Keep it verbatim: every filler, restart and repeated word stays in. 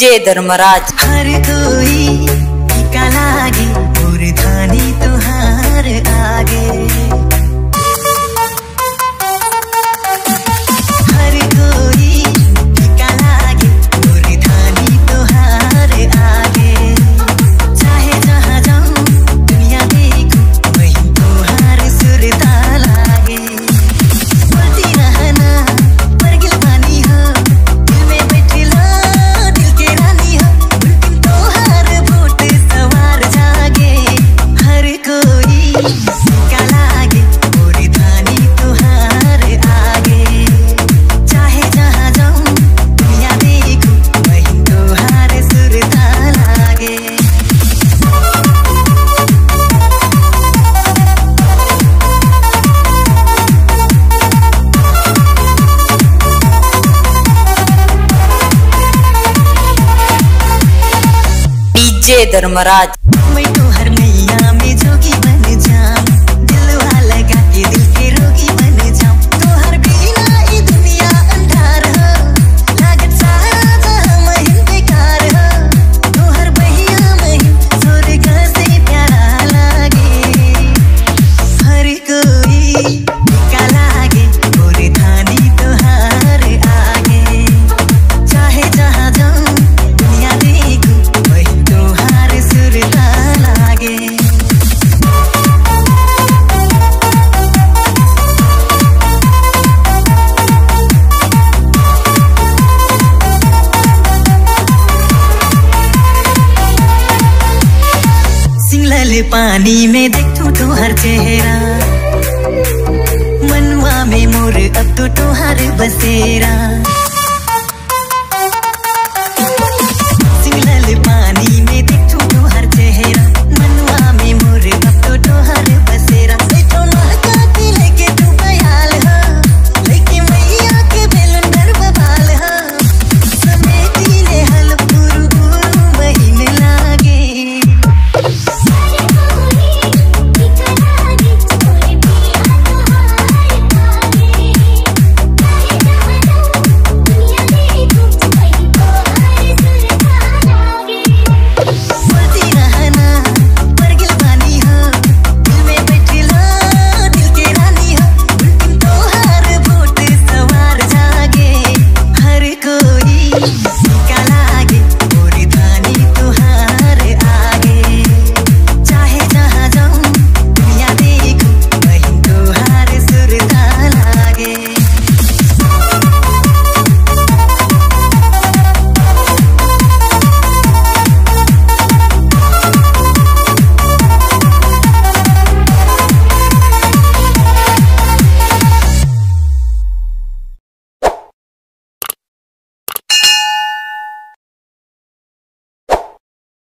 जय धर्मराज। हर कोई टीका लागे मोर धानी तुहार आगे। हर कोई टीका लागे मोर धानी तुहार आगे। चाहे जहाँ जाऊँ दुनिया देखूँ वहीं तुहार सुरता लागे। बोलती रहना बरगिल बानी हो दिल में बैठी लो दिल के रानी हो। उल्टी तुहार बूट सवार जागे। हर कोई टीका लागे मोर धानी तुहार आगे। चाहे जहाँ जाऊँ दुनिया देखूँ वहीं तुहार सुरता लागे। जय धर्मराज। मैं तो हर नैया में जोगी बन जाऊं दिल वाला लगा के दिल के रोगी बन जाऊं। तो हर बिना ही दुनिया अंधार हो लागत सारा जहां मैं बेकार हो। तो हर बहिया में जोर का से प्यारा लागे। हर कोई टीका लागे मोर धानी तुहार आगे। चाहे जहां जाऊं दुनिया देखूं वहीं तुहार सुरता लागे। सिंगलाले पानी में देखूं तुहार चेहरा मनवा में मोर अब तो तुहार बसेरा।